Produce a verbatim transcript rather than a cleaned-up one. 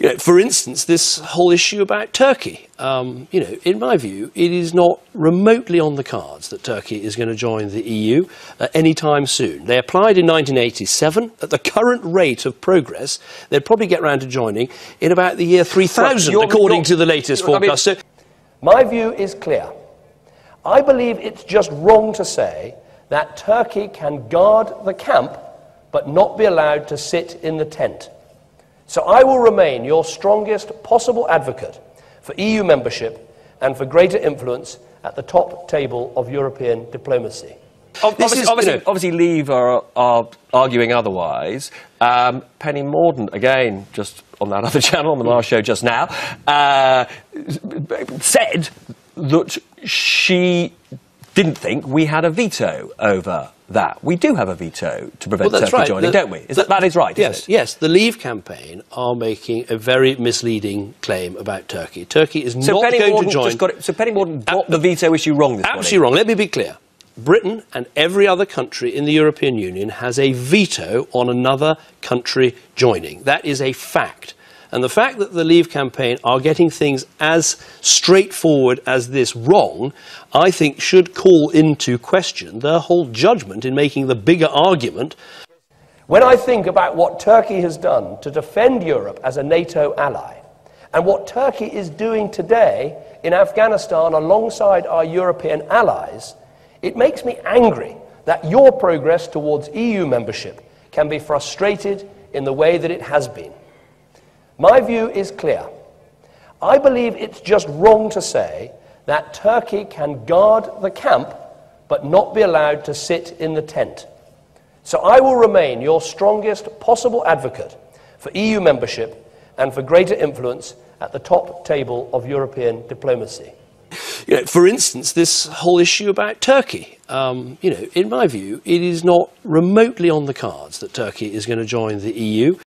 You know, for instance, this whole issue about Turkey. Um, you know, in my view, it is not remotely on the cards that Turkey is going to join the E U uh, anytime soon. They applied in nineteen eighty-seven. At the current rate of progress, they'd probably get round to joining in about the year three thousand, right, according to the latest forecast. I mean, so, my view is clear. I believe it's just wrong to say that Turkey can guard the camp but not be allowed to sit in the tent. So I will remain your strongest possible advocate for E U membership and for greater influence at the top table of European diplomacy. Obviously, is, obviously, you know, obviously Leave are, are arguing otherwise. Um, Penny Mordaunt, again, just on that other channel, on the last show just now, uh, said that she didn't think we had a veto over that. We do have a veto to prevent well, Turkey right. joining, the, don't we? Is the, that, that is right, yes, isn't it? Yes, the Leave campaign are making a very misleading claim about Turkey. Turkey is so not Penny going Mordaunt to join... Just got it, so Penny Mordaunt got the veto issue wrong this Absolutely morning. wrong. Let me be clear. Britain and every other country in the European Union has a veto on another country joining. That is a fact. And the fact that the Leave campaign are getting things as straightforward as this wrong, I think, should call into question their whole judgment in making the bigger argument. When I think about what Turkey has done to defend Europe as a NATO ally, and what Turkey is doing today in Afghanistan alongside our European allies, it makes me angry that your progress towards E U membership can be frustrated in the way that it has been. My view is clear. I believe it's just wrong to say that Turkey can guard the camp but not be allowed to sit in the tent. So I will remain your strongest possible advocate for E U membership and for greater influence at the top table of European diplomacy. You know, for instance, this whole issue about Turkey. Um, you know, in my view, it is not remotely on the cards that Turkey is going to join the E U.